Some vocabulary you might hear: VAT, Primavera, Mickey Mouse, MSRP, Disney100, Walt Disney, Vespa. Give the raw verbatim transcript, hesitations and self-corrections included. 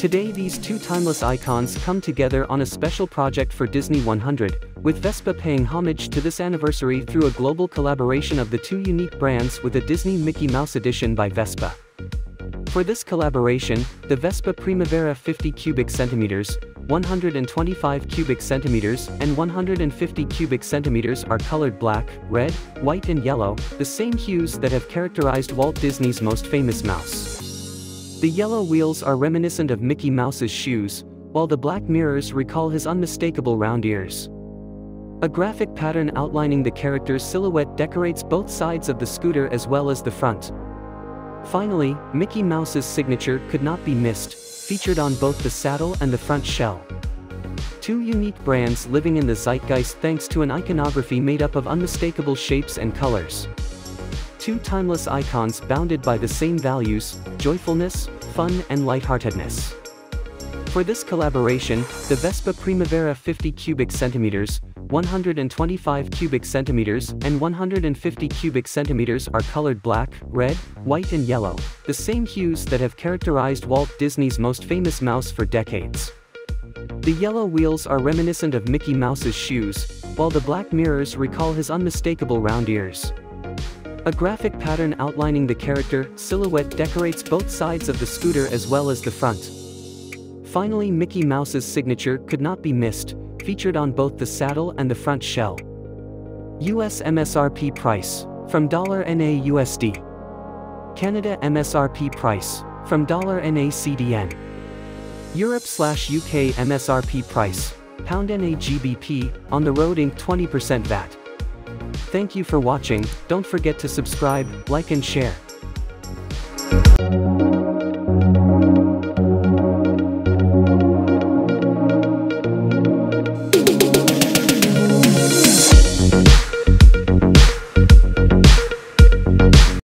Today these two timeless icons come together on a special project for Disney one hundred, with Vespa paying homage to this anniversary through a global collaboration of the two unique brands with a Disney Mickey Mouse edition by Vespa. For this collaboration, the Vespa Primavera fifty cubic centimeters, one hundred twenty-five cubic centimeters and one hundred fifty cubic centimeters are colored black, red, white and yellow, the same hues that have characterized Walt Disney's most famous mouse. The yellow wheels are reminiscent of Mickey Mouse's shoes, while the black mirrors recall his unmistakable round ears. A graphic pattern outlining the character's silhouette decorates both sides of the scooter as well as the front. Finally, Mickey Mouse's signature could not be missed, featured on both the saddle and the front shell. Two unique brands living in the zeitgeist thanks to an iconography made up of unmistakable shapes and colors. Two timeless icons bounded by the same values, joyfulness, fun and lightheartedness. For this collaboration, the Vespa Primavera fifty cubic centimeters, one hundred twenty-five cubic centimeters and one hundred fifty cubic centimeters are colored black, red, white and yellow, the same hues that have characterized Walt Disney's most famous mouse for decades. The yellow wheels are reminiscent of Mickey Mouse's shoes, while the black mirrors recall his unmistakable round ears. A graphic pattern outlining the character silhouette decorates both sides of the scooter as well as the front. Finally, Mickey Mouse's signature could not be missed, featured on both the saddle and the front shell. U S M S R P price, from one dollar U S D. Canada M S R P price, from one dollar C D N. Europe slash U K M S R P price, pound G B P, on the road Incorporated twenty percent V A T. Thank you for watching, don't forget to subscribe, like and share.